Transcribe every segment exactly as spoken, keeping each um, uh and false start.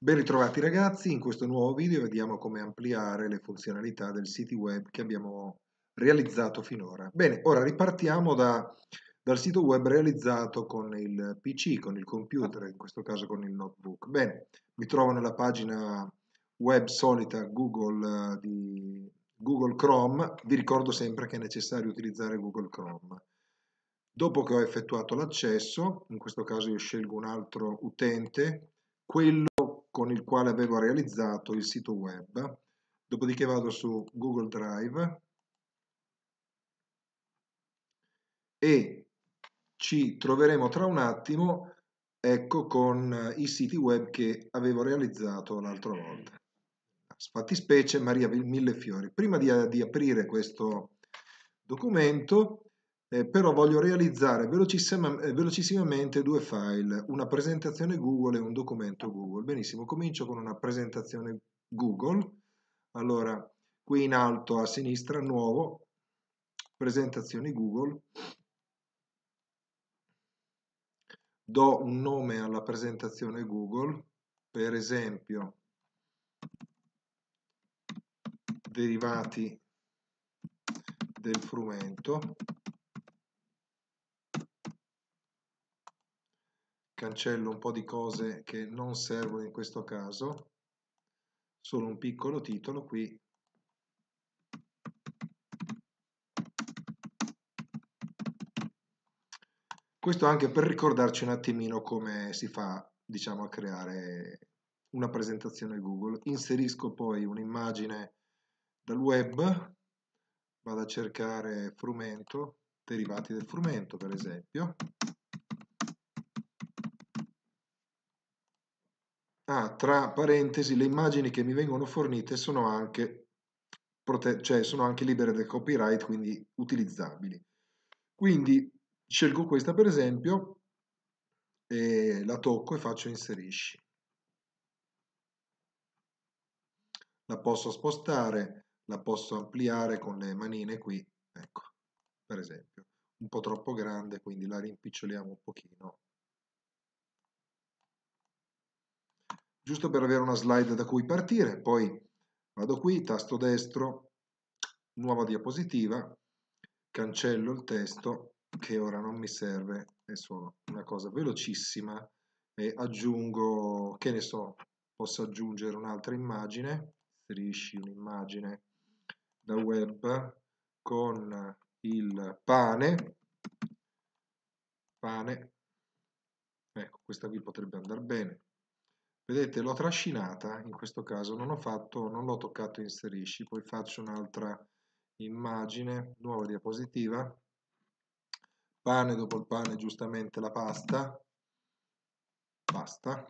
Ben ritrovati ragazzi, in questo nuovo video vediamo come ampliare le funzionalità del sito web che abbiamo realizzato finora. Bene, ora ripartiamo da, dal sito web realizzato con il P C, con il computer, in questo caso con il notebook. Bene, mi trovo nella pagina web solita Google di Google Chrome, vi ricordo sempre che è necessario utilizzare Google Chrome. Dopo che ho effettuato l'accesso, in questo caso io scelgo un altro utente, quello con il quale avevo realizzato il sito web, dopodiché vado su Google Drive e ci troveremo tra un attimo, ecco, con i siti web che avevo realizzato l'altra volta. Fattispecie Maria Millefiori. Prima di, di aprire questo documento eh, però voglio realizzare velocissimamente due file, una presentazione Google e un documento Google. Benissimo, comincio con una presentazione Google. Allora, qui in alto a sinistra, nuovo, presentazioni Google. Do un nome alla presentazione Google, per esempio derivati del frumento. Cancello un po' di cose che non servono in questo caso, solo un piccolo titolo qui. Questo anche per ricordarci un attimino come si fa, diciamo, a creare una presentazione Google. Inserisco poi un'immagine dal web, vado a cercare frumento, derivati del frumento per esempio. Ah, tra parentesi, le immagini che mi vengono fornite sono anche, cioè sono anche libere del copyright, quindi utilizzabili. Quindi scelgo questa per esempio, e la tocco e faccio inserisci. La posso spostare, la posso ampliare con le manine qui, ecco, per esempio. Un po' troppo grande, quindi la rimpiccioliamo un pochino. Giusto per avere una slide da cui partire, poi vado qui, tasto destro, nuova diapositiva, cancello il testo che ora non mi serve, è solo una cosa velocissima, e aggiungo, che ne so, posso aggiungere un'altra immagine, inserisci un'immagine da web con il pane, pane, ecco, questa qui potrebbe andare bene. Vedete, l'ho trascinata, in questo caso non ho fatto, non l'ho toccato inserisci, poi faccio un'altra immagine, nuova diapositiva, pane, dopo il pane giustamente la pasta, pasta,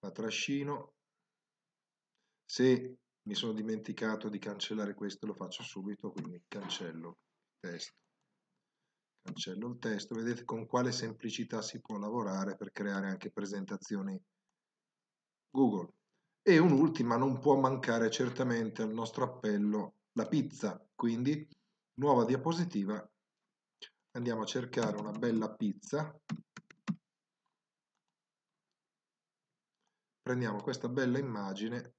la trascino, se mi sono dimenticato di cancellare questo lo faccio subito, quindi cancello il testo. Cancello il testo, vedete con quale semplicità si può lavorare per creare anche presentazioni Google. E un'ultima, non può mancare certamente al nostro appello la pizza, quindi nuova diapositiva, andiamo a cercare una bella pizza, prendiamo questa bella immagine,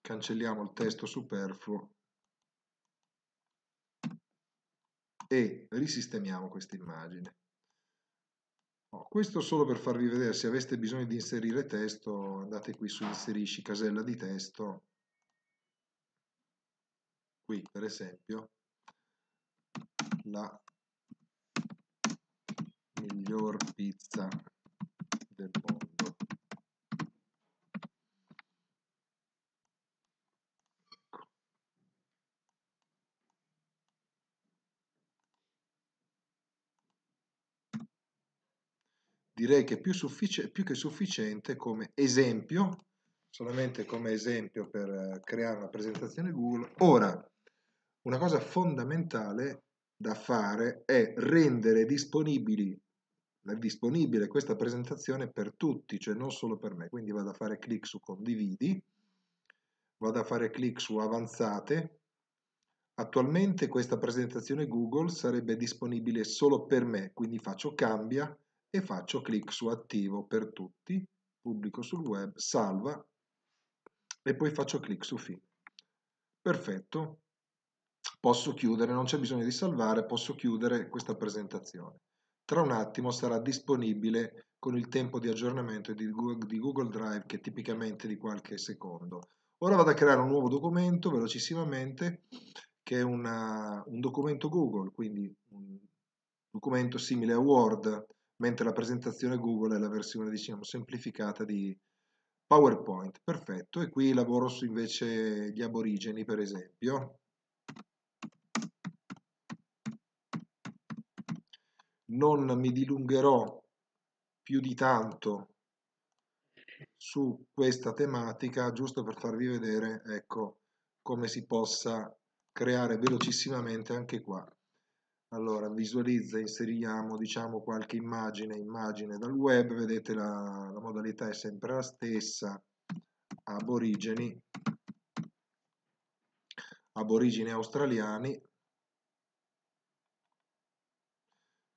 cancelliamo il testo superfluo e risistemiamo questa immagine. Oh, questo solo per farvi vedere, se aveste bisogno di inserire testo andate qui su inserisci casella di testo, qui per esempio la miglior pizza del mondo. Direi che è più, più che sufficiente come esempio, solamente come esempio per creare una presentazione Google. Ora, una cosa fondamentale da fare è rendere disponibili, disponibile questa presentazione per tutti, cioè non solo per me. Quindi vado a fare clic su condividi, vado a fare clic su avanzate. Attualmente questa presentazione Google sarebbe disponibile solo per me, quindi faccio cambia e faccio clic su attivo per tutti pubblico sul web, salva e poi faccio clic su Fine. Perfetto, posso chiudere, non c'è bisogno di salvare, posso chiudere questa presentazione. Tra un attimo sarà disponibile con il tempo di aggiornamento di Google Drive, che è tipicamente di qualche secondo. Ora vado a creare un nuovo documento velocissimamente, che è una, un documento Google, quindi un documento simile a Word, mentre la presentazione Google è la versione, diciamo, semplificata di PowerPoint. Perfetto, e qui lavoro su invece gli aborigeni, per esempio. Non mi dilungherò più di tanto su questa tematica, giusto per farvi vedere, ecco, come si possa creare velocissimamente anche qua. Allora, visualizza, inseriamo, diciamo, qualche immagine, immagine dal web, vedete la, la modalità è sempre la stessa, aborigeni, aborigeni australiani,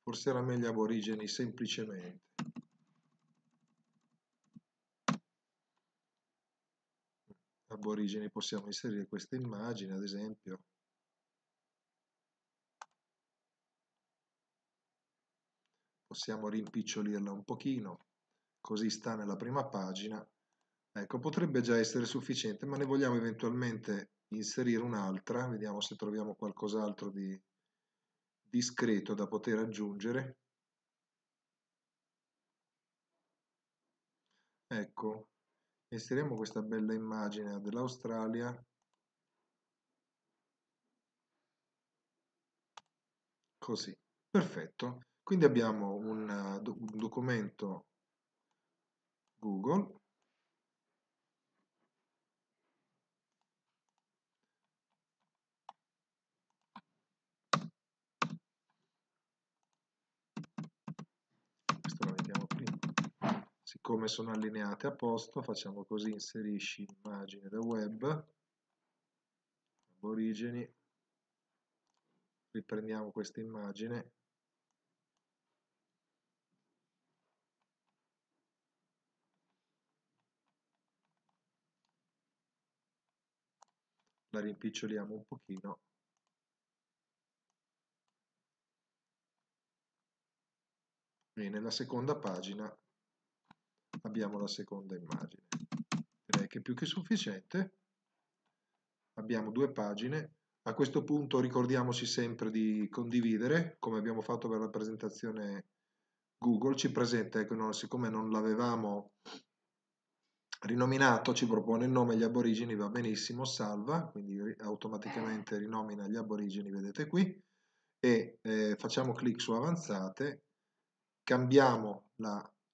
forse era meglio aborigeni semplicemente. Aborigeni, possiamo inserire questa immagine, ad esempio. Possiamo rimpicciolirla un pochino, così sta nella prima pagina. Ecco, potrebbe già essere sufficiente, ma ne vogliamo eventualmente inserire un'altra. Vediamo se troviamo qualcos'altro di discreto da poter aggiungere. Ecco, inseriamo questa bella immagine dell'Australia, così. Perfetto. Quindi abbiamo un, uh, un documento Google . Questo lo mettiamo prima. Siccome sono allineate a posto, facciamo così, inserisci immagine da web, aborigeni, riprendiamo questa immagine. La rimpiccioliamo un pochino. E nella seconda pagina abbiamo la seconda immagine. Direi che è più che sufficiente. Abbiamo due pagine. A questo punto ricordiamoci sempre di condividere, come abbiamo fatto per la presentazione Google. Ci presenta, ecco, non, siccome non l'avevamo rinominato, ci propone il nome, gli aborigeni, va benissimo, salva, quindi automaticamente rinomina gli aborigeni, vedete qui, e eh, facciamo clic su avanzate, cambiamo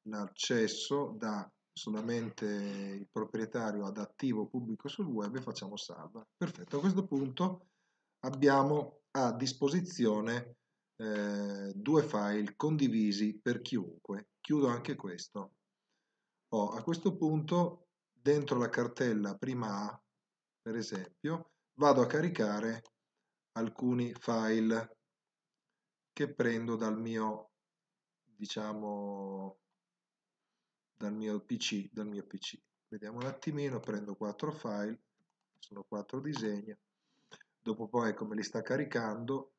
l'accesso da solamente il proprietario ad attivo pubblico sul web e facciamo salva. Perfetto, a questo punto abbiamo a disposizione eh, due file condivisi per chiunque. Chiudo anche questo. Oh, a questo punto, dentro la cartella prima A, per esempio, vado a caricare alcuni file che prendo dal mio, diciamo, dal mio P C, dal mio P C. Vediamo un attimino, prendo quattro file, sono quattro disegni, dopo poi come li sta caricando.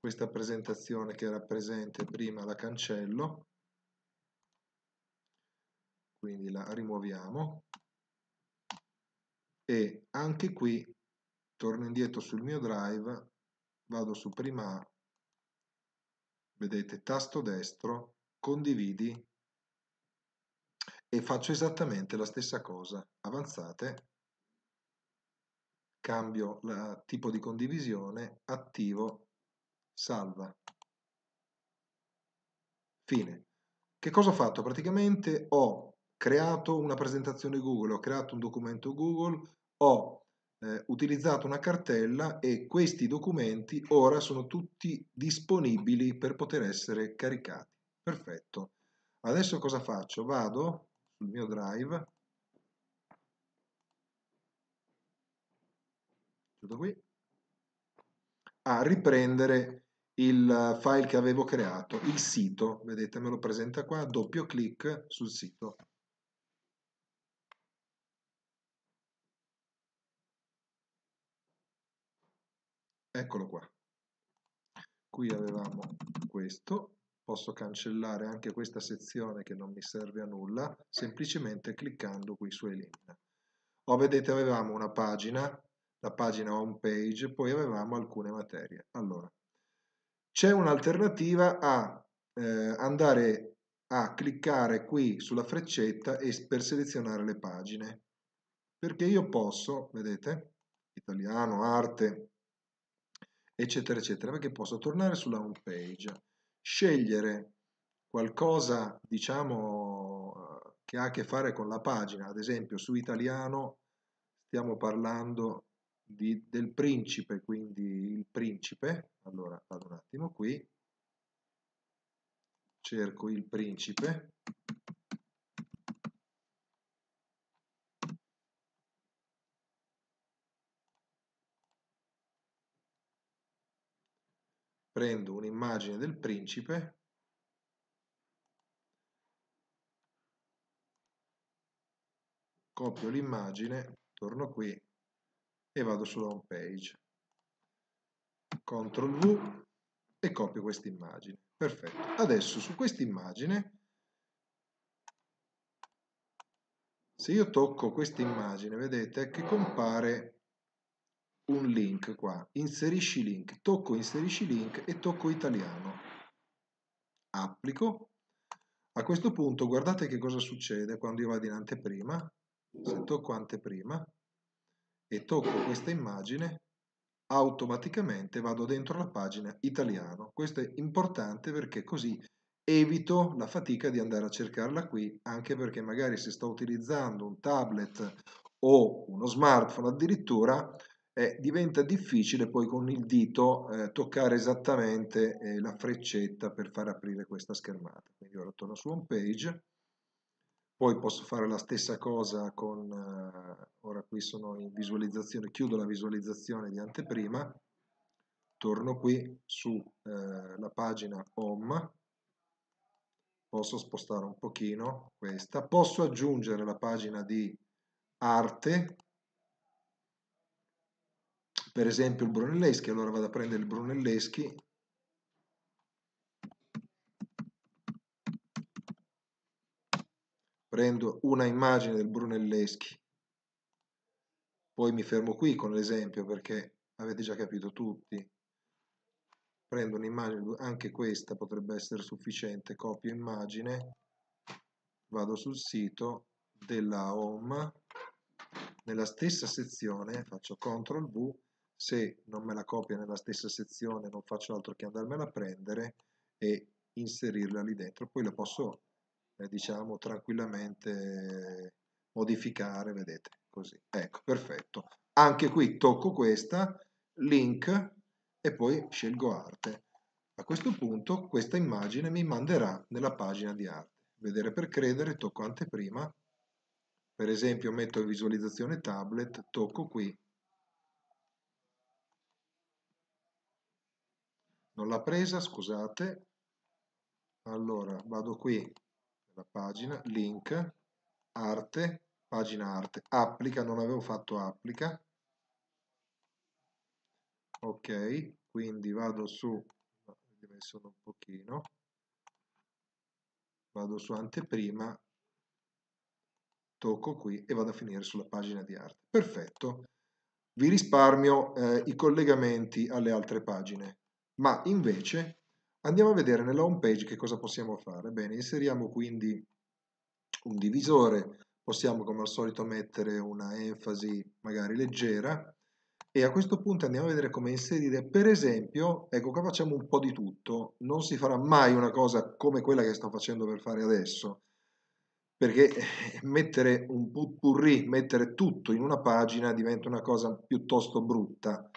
Questa presentazione che era presente prima la cancello, quindi la rimuoviamo, e anche qui torno indietro sul mio drive, vado su prima A, vedete, tasto destro, condividi, e faccio esattamente la stessa cosa. Avanzate, cambio il tipo di condivisione, attivo, salva, fine. Che cosa ho fatto? Praticamente ho creato una presentazione Google, ho creato un documento Google, ho eh, utilizzato una cartella, e questi documenti ora sono tutti disponibili per poter essere caricati. Perfetto. Adesso cosa faccio? Vado sul mio drive, tutto qui, a riprendere il file che avevo creato, il sito, vedete me lo presenta qua, doppio clic sul sito. Eccolo qua. Qui avevamo questo, posso cancellare anche questa sezione che non mi serve a nulla, semplicemente cliccando qui su elimina. O vedete avevamo una pagina, la pagina home page, poi avevamo alcune materie. Allora, c'è un'alternativa a eh, andare a cliccare qui sulla freccetta e per selezionare le pagine, perché io posso, vedete, italiano, arte, eccetera eccetera, perché posso tornare sulla home page, scegliere qualcosa diciamo che ha a che fare con la pagina, ad esempio su italiano stiamo parlando di, del principe, quindi il principe, allora vado un attimo qui, cerco il principe, prendo un'immagine del principe . Copio l'immagine, torno qui e vado sulla home page, control V e copio questa immagine. Perfetto, adesso su questa immagine, se io tocco questa immagine, vedete che compare un link qua, inserisci link, tocco inserisci link e tocco italiano, applico. A questo punto guardate che cosa succede quando io vado in anteprima, se tocco anteprima e tocco questa immagine, automaticamente vado dentro la pagina italiano. Questo è importante perché così evito la fatica di andare a cercarla qui, anche perché magari se sto utilizzando un tablet o uno smartphone addirittura, Eh, diventa difficile poi con il dito eh, toccare esattamente eh, la freccetta per far aprire questa schermata. Quindi ora torno su home page, poi posso fare la stessa cosa con, eh, ora qui sono in visualizzazione, chiudo la visualizzazione di anteprima, torno qui sulla eh, pagina home, posso spostare un pochino questa, posso aggiungere la pagina di arte, per esempio il Brunelleschi, allora vado a prendere il Brunelleschi, prendo una immagine del Brunelleschi, poi mi fermo qui con l'esempio perché avete già capito tutti, prendo un'immagine, anche questa potrebbe essere sufficiente, copio immagine, vado sul sito della home, nella stessa sezione faccio control V, se non me la copia nella stessa sezione non faccio altro che andarmela a prendere e inserirla lì dentro, poi la posso eh, diciamo tranquillamente modificare, vedete, così, ecco, perfetto. Anche qui tocco questa, link e poi scelgo arte, a questo punto questa immagine mi manderà nella pagina di arte. Vedere per credere, tocco anteprima, per esempio metto visualizzazione tablet, tocco qui, non l'ha presa, scusate, allora vado qui nella pagina, link, arte, pagina arte, applica, non avevo fatto applica, ok, quindi vado su, dimensiono un pochino, vado su anteprima, tocco qui e vado a finire sulla pagina di arte. Perfetto, vi risparmio eh, i collegamenti alle altre pagine. Ma invece andiamo a vedere nella home page che cosa possiamo fare. Bene, inseriamo quindi un divisore, possiamo come al solito mettere una enfasi magari leggera e a questo punto andiamo a vedere come inserire, per esempio, ecco qua facciamo un po' di tutto, non si farà mai una cosa come quella che sto facendo per fare adesso, perché mettere un putpurri, mettere tutto in una pagina diventa una cosa piuttosto brutta.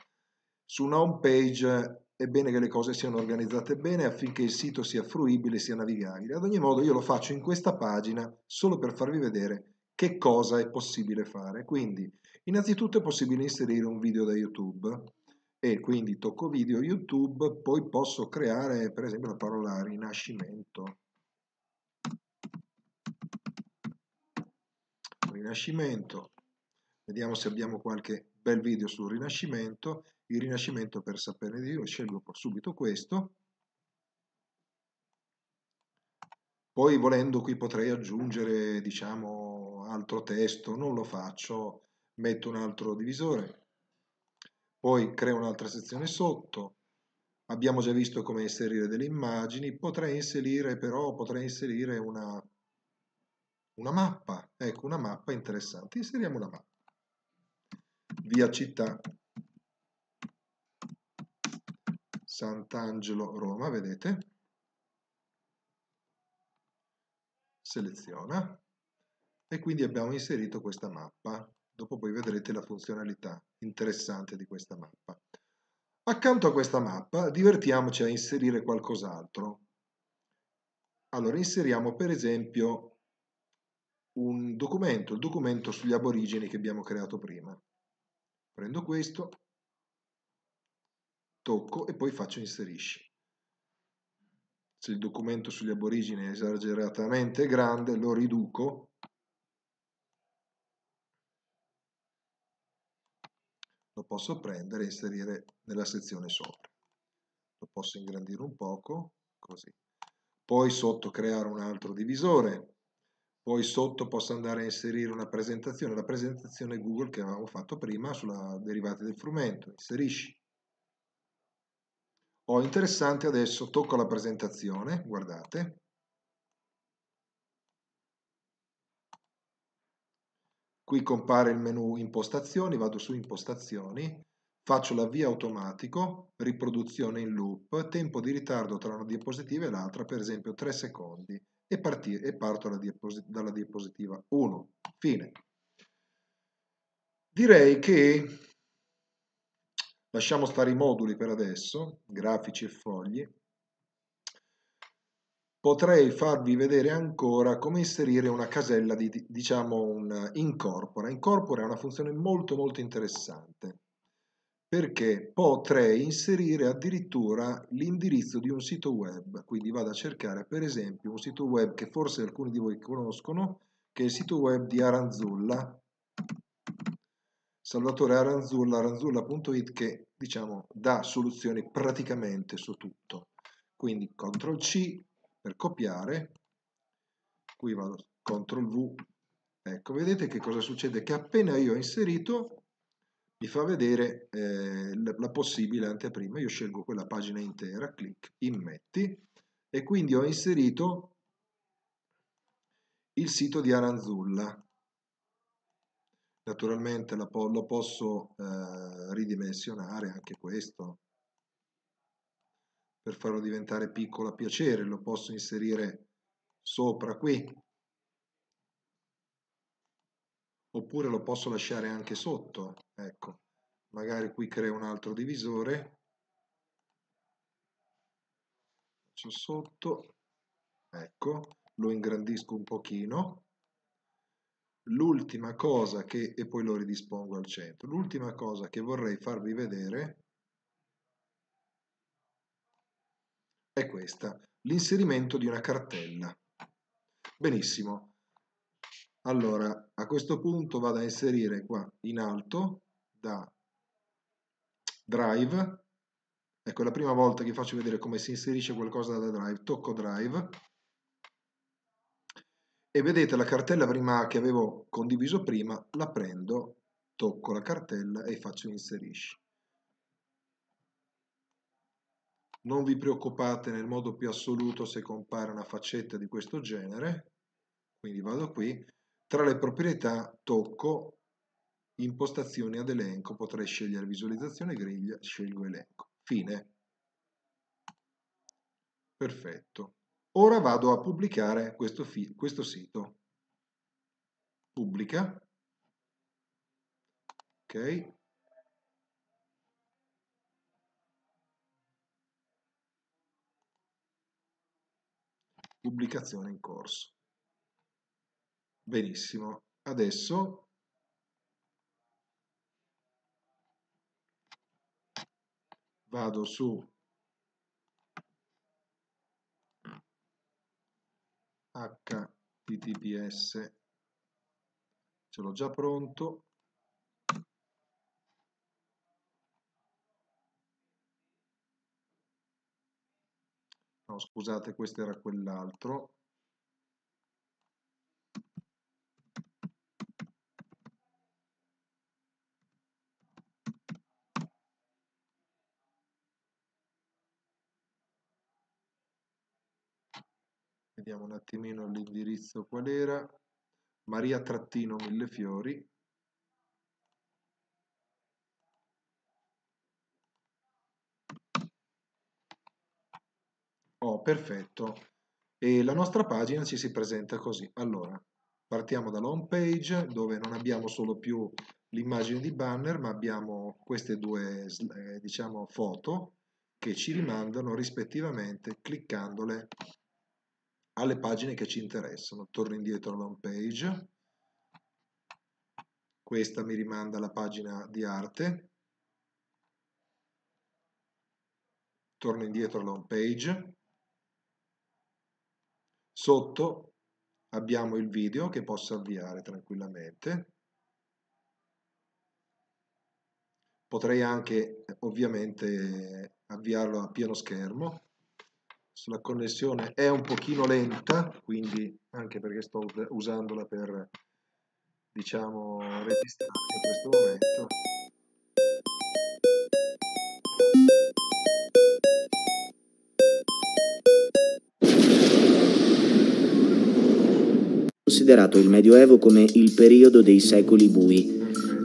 Su una home page è bene che le cose siano organizzate bene affinché il sito sia fruibile e sia navigabile. Ad ogni modo io lo faccio in questa pagina solo per farvi vedere che cosa è possibile fare. Quindi innanzitutto è possibile inserire un video da YouTube. e quindi tocco video YouTube, poi posso creare per esempio la parola rinascimento. Rinascimento, vediamo se abbiamo qualche bel video sul rinascimento. Il rinascimento, per saperne di più, scelgo subito questo. Poi volendo qui potrei aggiungere, diciamo, altro testo, non lo faccio, metto un altro divisore, poi creo un'altra sezione sotto. Abbiamo già visto come inserire delle immagini, potrei inserire però, potrei inserire una, una mappa, ecco una mappa interessante, inseriamo una mappa. Via città Sant'Angelo Roma, vedete? Seleziona e quindi abbiamo inserito questa mappa. Dopo poi vedrete la funzionalità interessante di questa mappa. Accanto a questa mappa divertiamoci a inserire qualcos'altro. Allora inseriamo per esempio un documento, il documento sugli aborigeni che abbiamo creato prima. Prendo questo, tocco e poi faccio inserisci. Se il documento sugli aborigeni è esageratamente grande, lo riduco. Lo posso prendere e inserire nella sezione sopra. Lo posso ingrandire un poco, così. Poi sotto creare un altro divisore. Poi sotto posso andare a inserire una presentazione, la presentazione Google che avevamo fatto prima sulla derivati del frumento. Inserisci. Oh, interessante, adesso tocco la presentazione, guardate. Qui compare il menu impostazioni, vado su impostazioni, faccio l'avvio automatico, riproduzione in loop, tempo di ritardo tra una diapositiva e l'altra, per esempio tre secondi, e, partire, e parto dalla diapositiva, dalla diapositiva uno. Fine. Direi che... lasciamo stare i moduli per adesso, grafici e fogli. Potrei farvi vedere ancora come inserire una casella di, diciamo, un incorpora. Incorpora è una funzione molto molto interessante, perché potrei inserire addirittura l'indirizzo di un sito web. Quindi vado a cercare per esempio un sito web che forse alcuni di voi conoscono, che è il sito web di Aranzulla, Salvatore Aranzulla, aranzulla punto it, che diciamo dà soluzioni praticamente su tutto. Quindi control C per copiare, qui vado control V, ecco, vedete che cosa succede? Che appena io ho inserito mi fa vedere eh, la possibile anteprima, io scelgo quella pagina intera, clic, immetti, e quindi ho inserito il sito di Aranzulla. Naturalmente lo posso eh, ridimensionare anche questo per farlo diventare piccolo a piacere, lo posso inserire sopra qui oppure lo posso lasciare anche sotto, ecco, magari qui creo un altro divisore, faccio sotto, ecco, lo ingrandisco un pochino. L'ultima cosa che, e poi lo ridispongo al centro, l'ultima cosa che vorrei farvi vedere è questa, l'inserimento di una cartella. Benissimo, allora a questo punto vado a inserire qua in alto da Drive, ecco, è la prima volta che faccio vedere come si inserisce qualcosa da Drive, tocco Drive. E vedete la cartella prima che avevo condiviso prima, la prendo, tocco la cartella e faccio inserisci. Non vi preoccupate nel modo più assoluto se compare una faccetta di questo genere, quindi vado qui, tra le proprietà tocco impostazioni ad elenco, potrei scegliere visualizzazione griglia, scelgo elenco. Fine. Perfetto. Ora vado a pubblicare questo, questo sito. Pubblica. Ok. Pubblicazione in corso. Benissimo. Adesso vado su H T T P S, ce l'ho già pronto, no scusate, questo era quell'altro, vediamo un attimino l'indirizzo qual era, Maria trattino Millefiori, oh perfetto, e la nostra pagina ci si presenta così. Allora partiamo dalla home page, dove non abbiamo solo più l'immagine di banner, ma abbiamo queste due eh, diciamo foto che ci rimandano rispettivamente, cliccandole, alle pagine che ci interessano. Torno indietro alla home page, questa mi rimanda alla pagina di arte, torno indietro alla home page, sotto abbiamo il video che posso avviare tranquillamente, potrei anche ovviamente avviarlo a pieno schermo. La connessione è un pochino lenta, quindi anche perché sto usandola per, diciamo, registrarmi in questo momento. Considerato il Medioevo come il periodo dei secoli bui,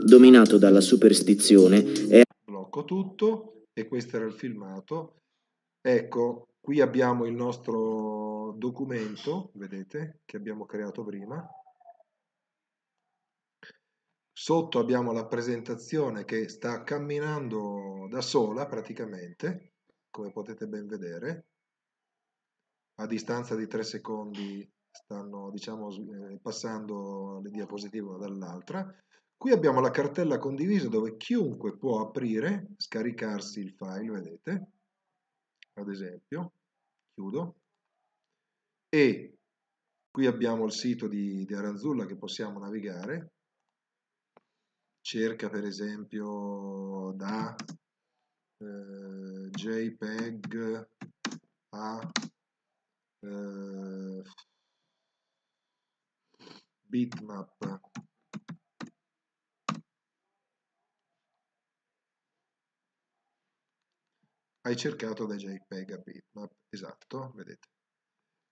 dominato dalla superstizione e... Blocco tutto, e questo era il filmato. Ecco, qui abbiamo il nostro documento, vedete, che abbiamo creato prima. Sotto abbiamo la presentazione che sta camminando da sola praticamente, come potete ben vedere. A distanza di tre secondi stanno, diciamo, passando le diapositive una dall'altra. Qui abbiamo la cartella condivisa dove chiunque può aprire, scaricarsi il file, vedete. Ad esempio, chiudo, e qui abbiamo il sito di, di Aranzulla che possiamo navigare, cerca per esempio da eh, JPEG a eh, bitmap, hai cercato da JPEG a bitmap, esatto, vedete.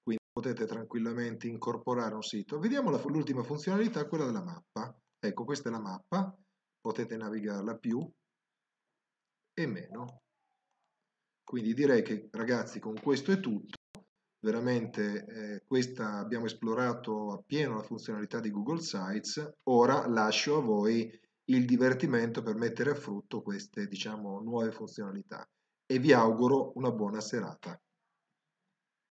Quindi potete tranquillamente incorporare un sito. Vediamo l'ultima funzionalità, quella della mappa. Ecco, questa è la mappa, potete navigarla più e meno. Quindi direi che, ragazzi, con questo è tutto. Veramente eh, questa abbiamo esplorato appieno la funzionalità di Google Sites. Ora lascio a voi il divertimento per mettere a frutto queste, diciamo, nuove funzionalità. E vi auguro una buona serata.